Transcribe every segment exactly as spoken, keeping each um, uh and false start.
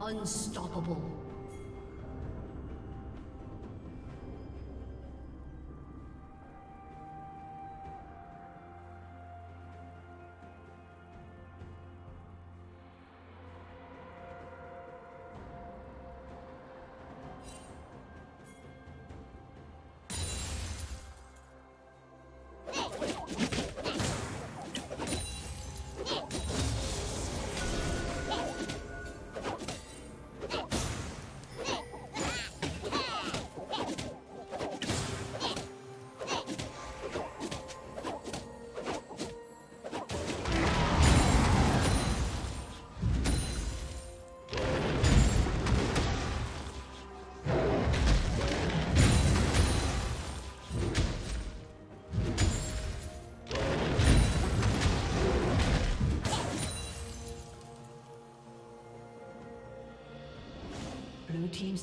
Unstoppable. Blue team's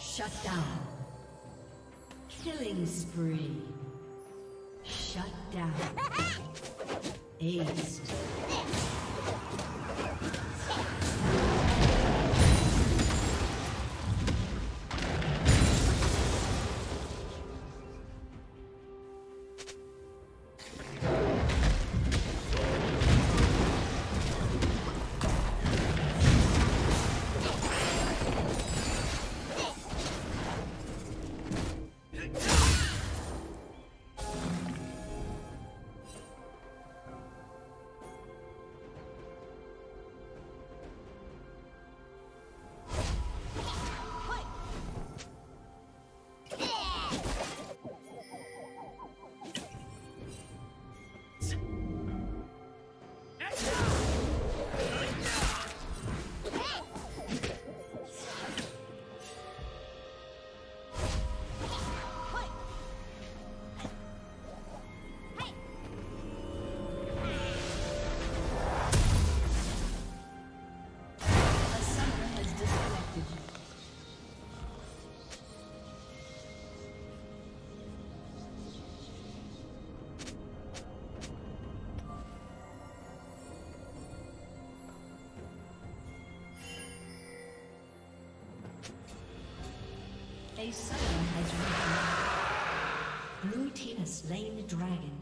Shut down. Killing spree. Shut down. Ace. A summoner has risen. Blue team has slain the dragon.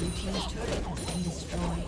Blue team's turret has been destroyed.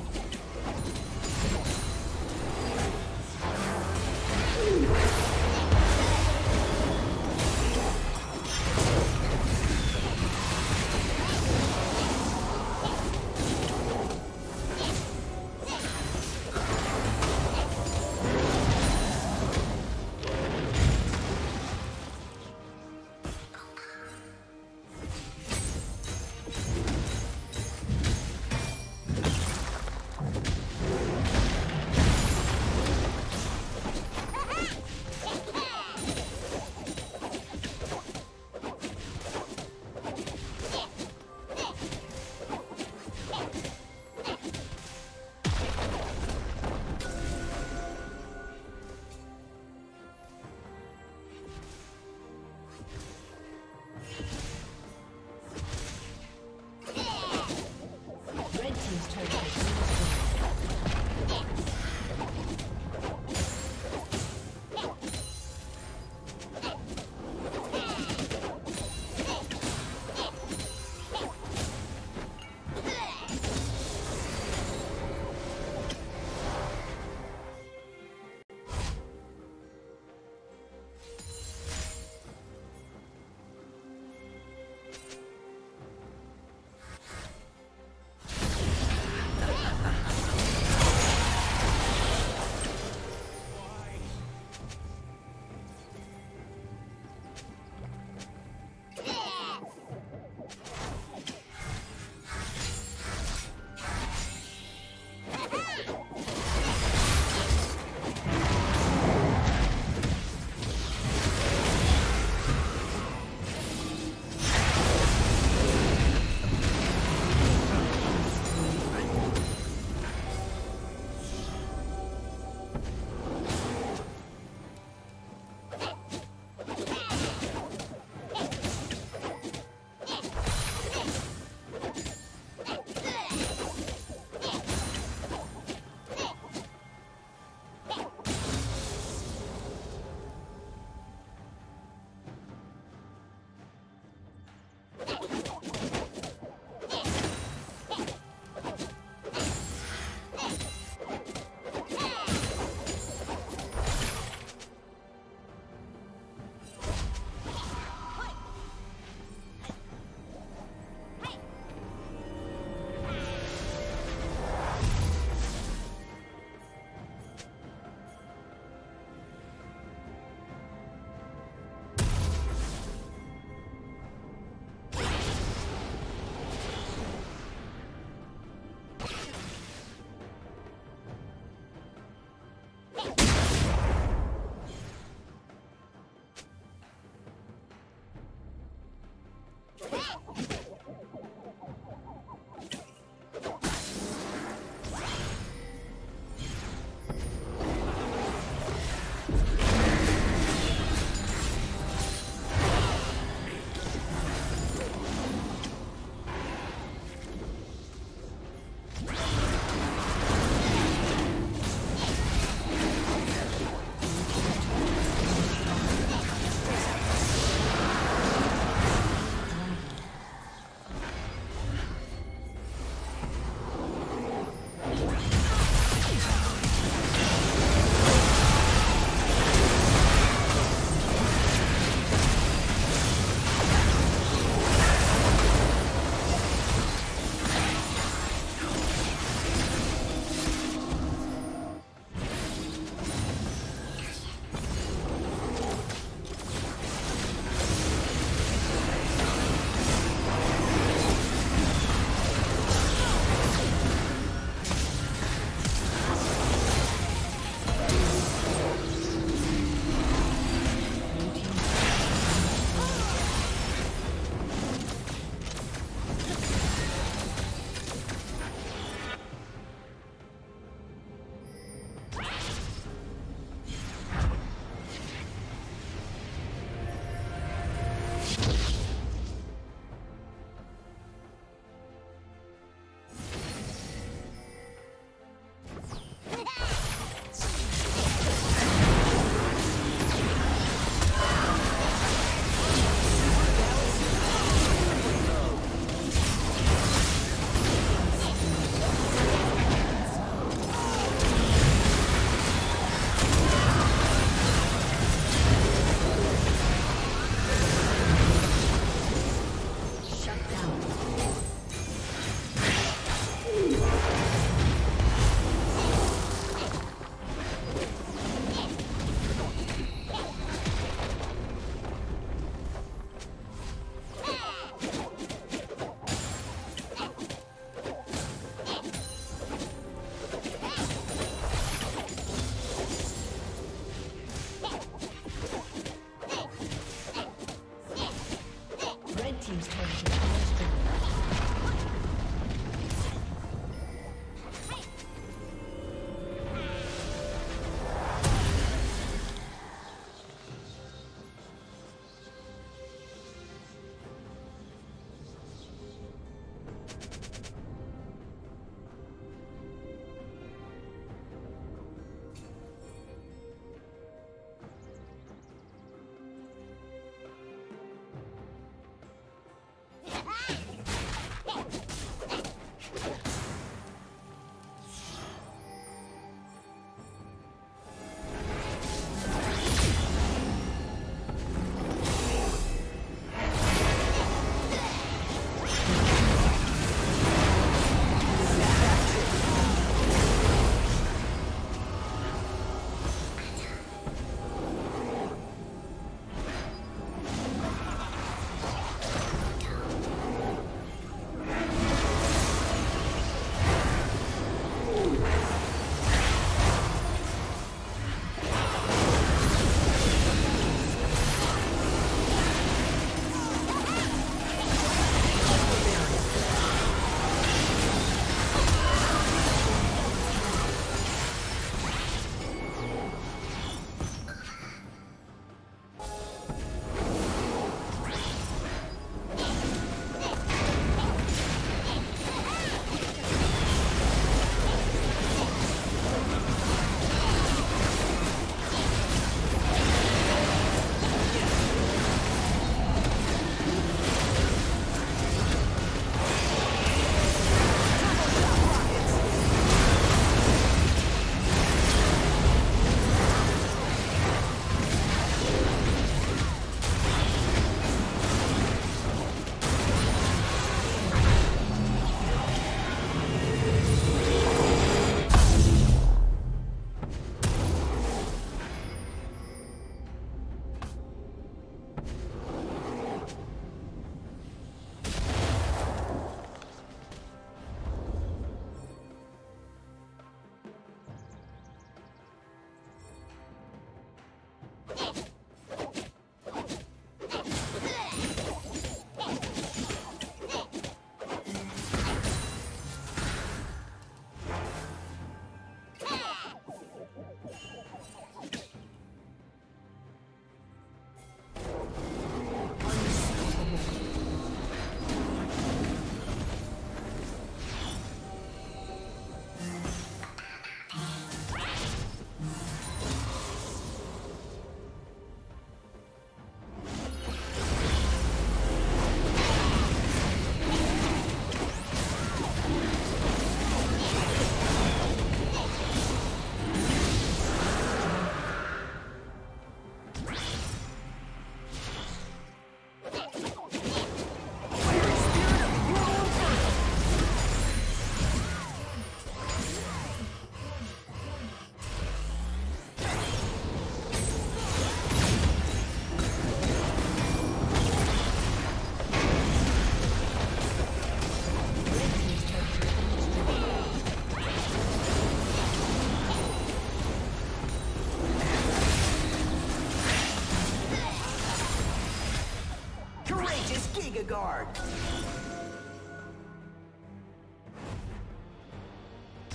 Guard.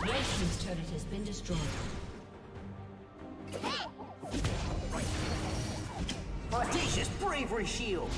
Red Team's turret has been destroyed. Audacious bravery shield.